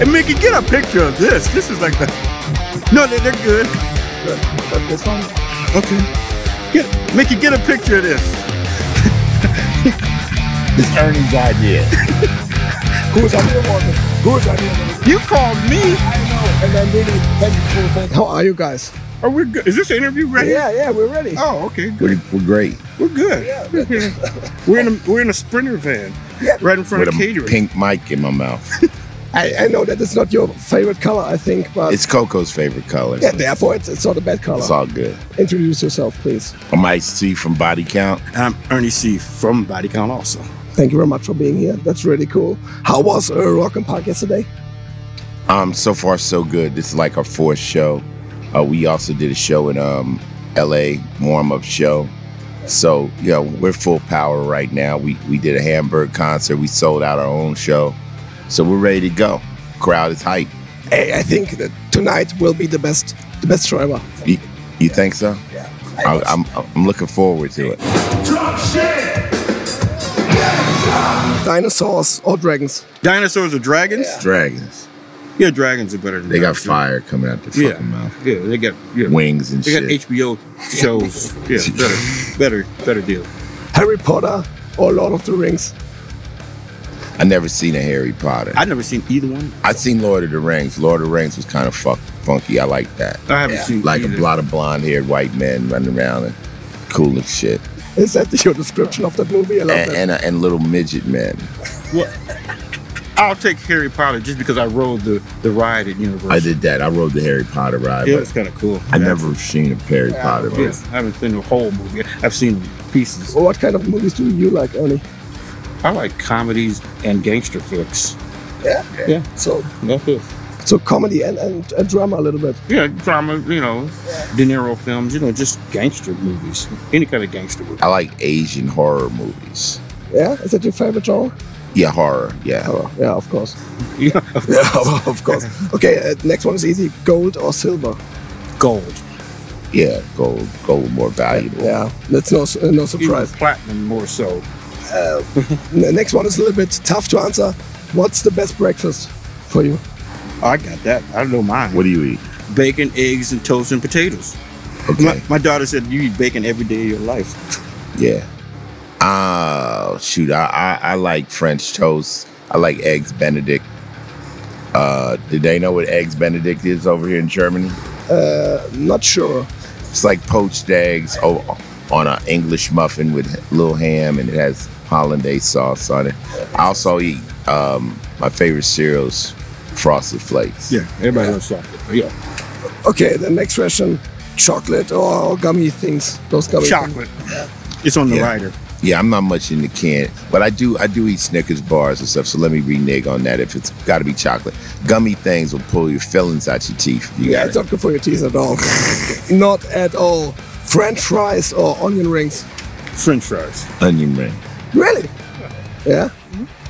And Mickey, get a picture of this. This is like the... No, they're good. But this one? Okay. Get, Mickey, get a picture of this. It's Ernie's idea. Who's idea was it? Who's idea was it? You called me. I know. And then Mickey, thank you for thank you. How are you guys? Are we good? Is this interview ready? Yeah, yeah, we're ready. Oh, okay. Good. We're great. We're good. Yeah. We're in a Sprinter van. Yeah. Right in front with of catering. With a pink mic in my mouth. I know that it's not your favorite color, I think, but... It's Coco's favorite color. Yeah, so therefore it's not a bad color. It's all good. Introduce yourself, please. I'm Ice-T from Body Count. I'm Ernie-C from Body Count also. Thank you very much for being here. That's really cool. How was Rock and Park yesterday? So far, so good. This is like our fourth show. We also did a show in L.A., warm-up show. So, you know, we're full power right now. We did a Hamburg concert. We sold out our own show. So we're ready to go. Crowd is hype. Hey, I think that tonight will be the best show ever. You think so? Yeah. I'm looking forward to it. Drop shit. Dinosaurs or dragons? Dinosaurs or dragons? Yeah. Dragons. Yeah, dragons are better than they got fire coming out their fucking mouth. Yeah, they got wings and shit. They got HBO shows. Yeah, better deal. Harry Potter or Lord of the Rings? I never seen a Harry Potter. I never seen either one. I seen Lord of the Rings. Lord of the Rings was kind of funky. I like that. I haven't seen like either. A lot of blonde-haired white men running around and cool and shit. Is that your description of the movie? I love that. And little midget men. Well, I'll take Harry Potter just because I rode the ride at Universal. I did that. I rode the Harry Potter ride. Yeah, it's kind of cool. I never seen a Harry Potter movie. I haven't seen the whole movie. I've seen pieces. Well, what kind of movies do you like, Ernie? I like comedies and gangster flicks. Yeah? Yeah. So comedy and drama a little bit. Yeah, drama, De Niro films, just gangster movies. Any kind of gangster movie. I like Asian horror movies. Yeah? Is that your favorite genre? Yeah, horror. Yeah. Horror. Yeah, of course. Yeah, of course. Yeah, of course. Okay, next one is easy. Gold or silver? Gold. Yeah, gold. Gold more valuable. Yeah, that's no surprise. Even platinum more so. The next one is a little bit tough to answer. What's the best breakfast for you? I got that. I don't know mine. What do you eat? Bacon, eggs, and toast and potatoes. Okay. My daughter said you eat bacon every day of your life. Yeah. Oh, shoot. I like French toast. I like Eggs Benedict. Do they know what Eggs Benedict is over here in Germany? Not sure. It's like poached eggs on an English muffin with a little ham, and it has hollandaise sauce on it. I also eat my favorite cereals, Frosted Flakes. Yeah, everybody loves chocolate. Yeah. Okay, the next question: chocolate or gummy things? Those gummy chocolate. Things. It's on the rider. Yeah, I'm not much into canned, but I do eat Snickers bars and stuff. So let me renege on that. If it's got to be chocolate, gummy things will pull your fillings out your teeth. It's not good for your teeth at all. Not at all. French fries or onion rings? French fries. Onion ring. Really? Yeah.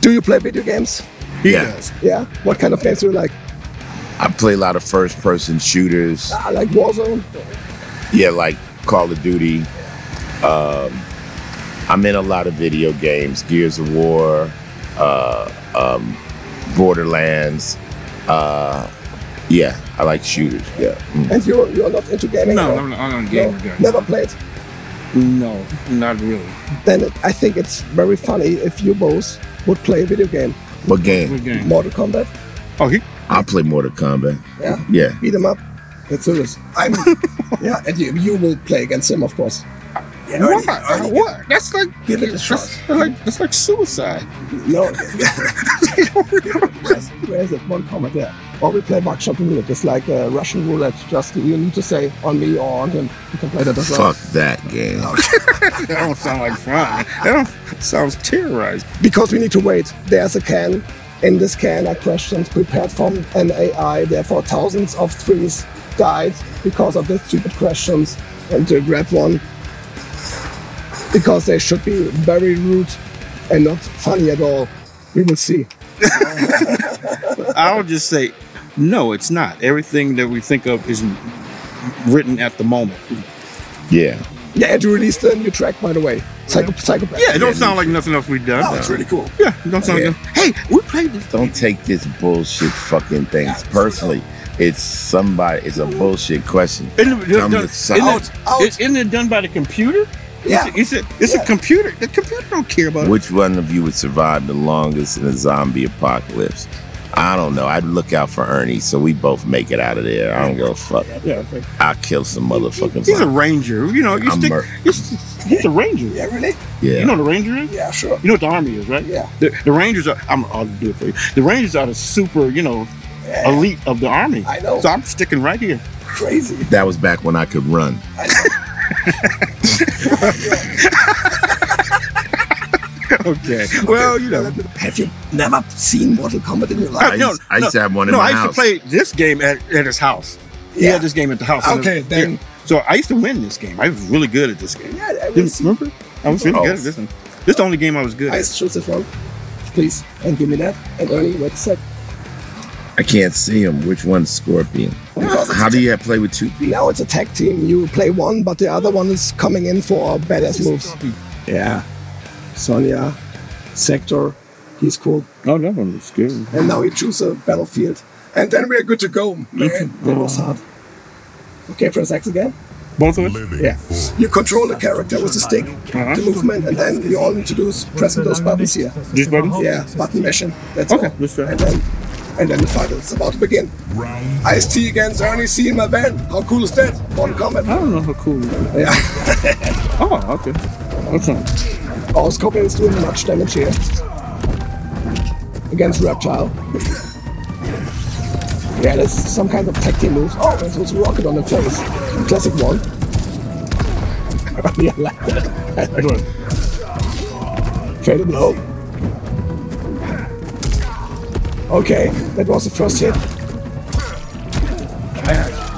Do you play video games? He does. Yeah? What kind of games do you like? I play a lot of first-person shooters. I like Warzone. Yeah, like Call of Duty. I'm in a lot of video games. Gears of War, Borderlands. Yeah, I like shooters. Yeah. Mm. And you're not into gaming? No, I'm not a gamer. No? Never played? No, not really. Then I think it's very funny if you both would play a video game. What game? Mortal Kombat. Oh, I'll play Mortal Kombat. Yeah. Yeah. Beat him up. That's serious. Yeah, and you will play against him, of course. Yeah, what? What? That's like give it a shot. That's like suicide. No. Where is it? One comment there. Or we play Markshop roulette. It's like a Russian roulette. Just you need to say on me or on him. You can play that as well. Fuck that game. That don't sound like fun. That sounds terrorized. Because we need to wait. There's a can. In this can are questions prepared from an AI. Therefore, thousands of trees died because of the stupid questions. And to grab one. Because they should be very rude and not funny at all. We will see. I'll just say, no, it's not. Everything that we think of is written at the moment. Yeah. Yeah, to release the new track, by the way. Psychopath. Yeah, it don't sound like nothing else we've done. No, it's really cool. Yeah, it don't sound like, hey, we played this. Don't take this bullshit fucking thing personally. It's somebody, it's a bullshit question. Isn't it done by the computer? Yeah. It's a computer. The computer don't care about it. Which one of you would survive the longest in a zombie apocalypse? I don't know. I'd look out for Ernie, so we both make it out of there. I don't give a fuck. Yeah, I'll kill some motherfucking. He's a ranger, you know. He's a ranger. Yeah, really. Yeah. You know what the ranger is? Yeah, sure. You know what the army is, right? Yeah. The rangers are. I'll do it for you. The rangers are the super, you know, elite of the army. I know. So I'm sticking right here. Crazy. That was back when I could run. I know. Okay. Well, you know. Have you never seen Mortal Kombat in your life? No, I used to have one in my house. No, I used to play this game at his house. Yeah. He had this game at the house. Okay, then. Yeah. So I used to win this game. I was really good at this game. Yeah, remember? I was really good at this one. This is the only game I was good at. Ice, shoot the frog, please. And give me that. And Ernie, wait a sec. I can't see him. Which one's Scorpion? Because how do you play with two people? Now it's a tag team. You play one, but the other one is coming in for badass moves. Scorpion. Yeah. Sonya, Sector, he's cool. Oh, that one was good. And now he chooses a battlefield. And then we're good to go. Man, that was hard. Okay, press X again. Both of us? Yeah. You control the character with the stick, the movement, and then you all need to do is pressing those buttons here. These buttons? Yeah, button mashing. That's all. And then the fight is about to begin. Ice-T against Ernie-C in my van. How cool is that? Mortal Kombat. I don't know how cool that is. Yeah. Oh, okay. Okay. Oh, Scorpion is doing much damage here against Reptile. Yeah, there's some kind of tag team move. Oh, there's also rocket on the face. Classic one. Yeah, like that. Fatal blow. Okay, that was the first hit.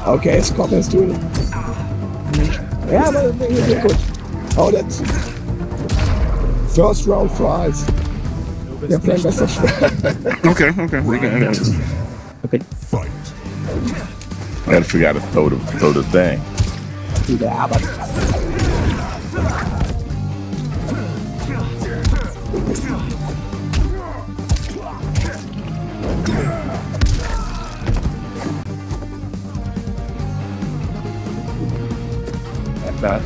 Okay, Scorpion is doing it. Yeah, but I think it's good. Oh, that's. First round for Ice. They're playing best of Okay, okay. We're going to fight. I gotta figure out how to throw the thing. Yeah, but... That's bad.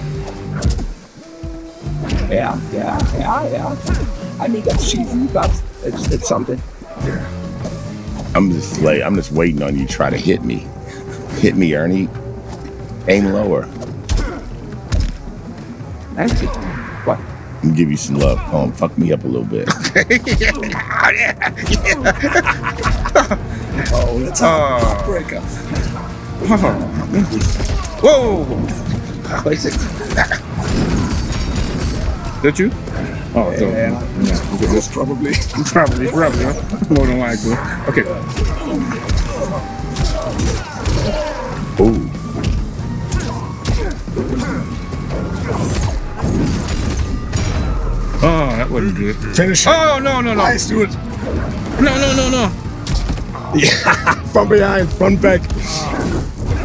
Yeah. I mean, that's cheesy, but it's something. I'm just waiting on you to try to hit me. Hit me, Ernie. Aim lower. Thank you. What? I'm gonna give you some love. Come fuck me up a little bit. Oh, that's a heartbreaker. Whoa! Basic. Did you? Oh, yeah. Most probably. Probably. More than likely. Okay. Oh. Oh, that wasn't good. Finish it. Oh, no. Nice, do it. No. Yeah, from behind, front back.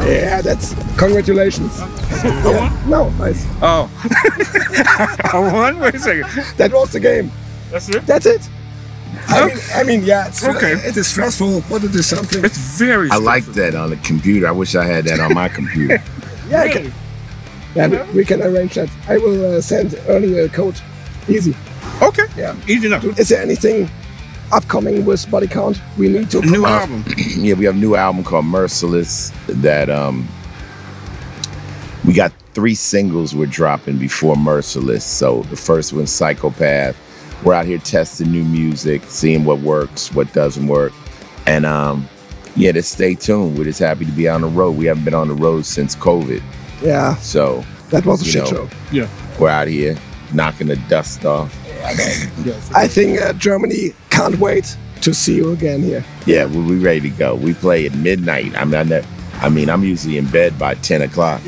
Yeah, that's... Congratulations. No, Nice. Oh. I won? Wait a second. That was the game. That's it? That's it. I mean, yeah, it's okay. It is stressful, but it is something. It's very stressful. I like that on the computer. I wish I had that on my computer. Yeah, really? We can arrange that. I will send Ernie a code. Easy. Okay. Yeah. Easy enough. Is there anything upcoming with Body Count? We need to... New album. Yeah, we have a new album called Merciless that... We got 3 singles we're dropping before Merciless. So the first one's Psychopath. We're out here testing new music, seeing what works, what doesn't work. And yeah, just stay tuned. We're just happy to be on the road. We haven't been on the road since COVID. Yeah. So that was a shit show. Yeah. We're out here knocking the dust off. I think Germany can't wait to see you again here. Yeah, we'll be ready to go. We play at midnight. I'm usually in bed by 10 o'clock.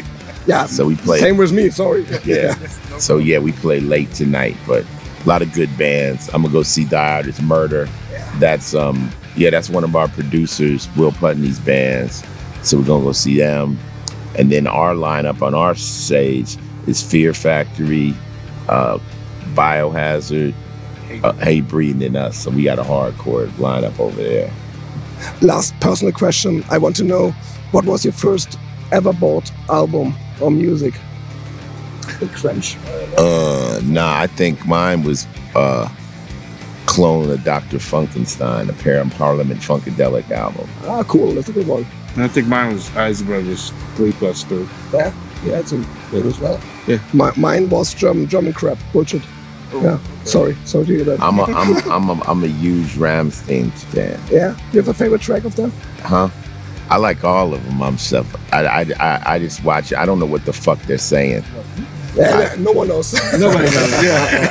Yeah, so we play. Same with me, sorry. Yeah. So yeah, we play late tonight, but a lot of good bands. I'm gonna go see Diotis Murder. Yeah. That's that's one of our producers, Will Putney's bands. So we're gonna go see them. And then our lineup on our stage It's Fear Factory, Biohazard, Hatebreed, and us. So we got a hardcore lineup over there. Last personal question. I want to know, what was your first ever bought album or music? Cringe. Nah, I think mine was Clone of Dr Funkenstein, a Parliament Funkadelic album. Ah, cool. That's a good one. And I think mine was Ice Brothers, 3+2. Yeah, yeah, it's good as well. Yeah. Mine was German crap bullshit. Oh, yeah. Okay. Sorry to hear that. I'm a huge Rammstein fan. Yeah. Do you have a favorite track of them? Huh? I like all of them. I just watch it. I don't know what the fuck they're saying. Yeah, no one knows. Nobody knows. Yeah.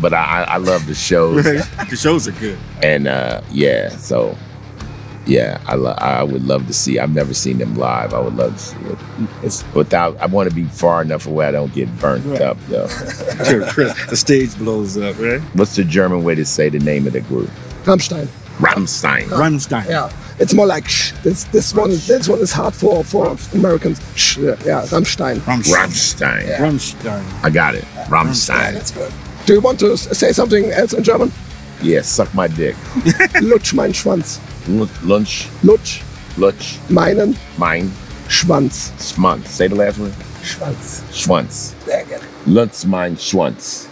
But I love the shows. The shows are good. And yeah, so yeah, I would love to see. I've never seen them live. I would love to see it. I want to be far enough away I don't get burnt up, though. The stage blows up, right? What's the German way to say the name of the group? Rammstein. Rammstein. Rammstein. Yeah. It's more like shh. This one is hard for Americans. Shh. Yeah, Rammstein. Rammstein. Yeah. Rammstein. I got it. Rammstein. That's good. Do you want to say something else in German? Yeah, suck my dick. Lutsch mein Schwanz. Lunch. Lutsch. Lutsch. Meinen. Mein. Schwanz. Schwanz. Say the last one. Schwanz. Schwanz. Sehr gerne. Lutsch mein Schwanz.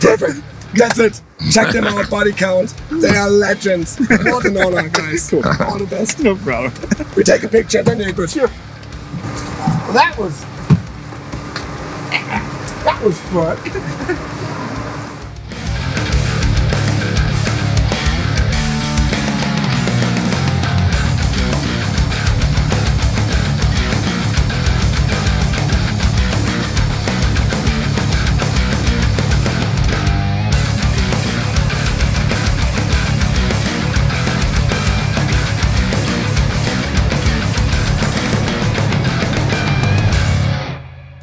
Perfect. That's it. Check them out, Body Count. They are legends. What an honor, guys. Cool. All the best. No problem. We take a picture, then you go. Sure. Well, that was fun.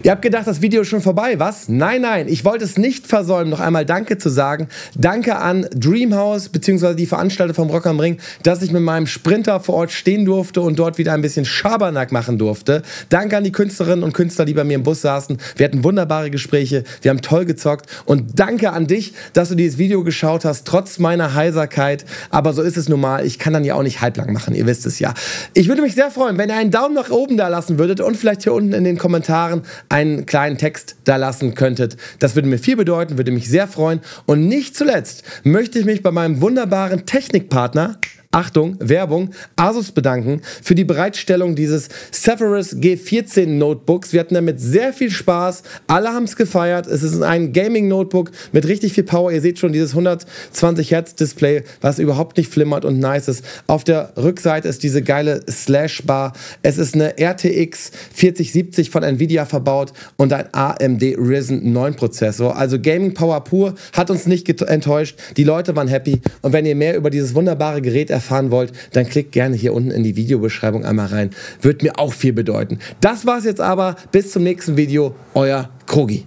Ihr habt gedacht, das Video ist schon vorbei, was? Nein, nein, ich wollte es nicht versäumen, noch einmal Danke zu sagen. Danke an Dreamhouse bzw. die Veranstalter vom Rock am Ring, dass ich mit meinem Sprinter vor Ort stehen durfte und dort wieder ein bisschen Schabernack machen durfte. Danke an die Künstlerinnen und Künstler, die bei mir im Bus saßen. Wir hatten wunderbare Gespräche, wir haben toll gezockt. Und danke an dich, dass du dieses Video geschaut hast, trotz meiner Heiserkeit. Aber so ist es nun mal, ich kann dann ja auch nicht halblang machen, ihr wisst es ja. Ich würde mich sehr freuen, wenn ihr einen Daumen nach oben da lassen würdet und vielleicht hier unten in den Kommentaren einen kleinen Text da lassen könntet. Das würde mir viel bedeuten, würde mich sehr freuen. Und nicht zuletzt möchte ich mich bei meinem wunderbaren Technikpartner, Achtung, Werbung, Asus bedanken für die Bereitstellung dieses Zephyrus G14 Notebooks. Wir hatten damit sehr viel Spaß, alle haben es gefeiert. Es ist ein Gaming-Notebook mit richtig viel Power. Ihr seht schon dieses 120 Hertz Display, was überhaupt nicht flimmert und nice ist. Auf der Rückseite ist diese geile Slash-Bar. Es ist eine RTX 4070 von Nvidia verbaut und ein AMD Ryzen 9 Prozessor. Also Gaming-Power pur, hat uns nicht enttäuscht. Die Leute waren happy. Und wenn ihr mehr über dieses wunderbare Gerät erfahren wollt, dann klickt gerne hier unten in die Videobeschreibung einmal rein. Wird mir auch viel bedeuten. Das war's jetzt aber. Bis zum nächsten Video. Euer Krogi.